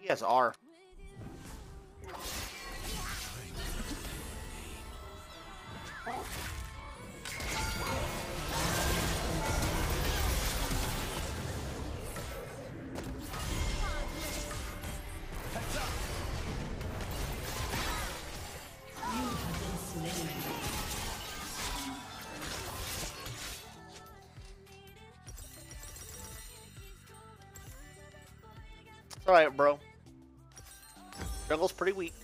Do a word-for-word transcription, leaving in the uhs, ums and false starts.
He has R. Alright, bro. Jungle's pretty weak.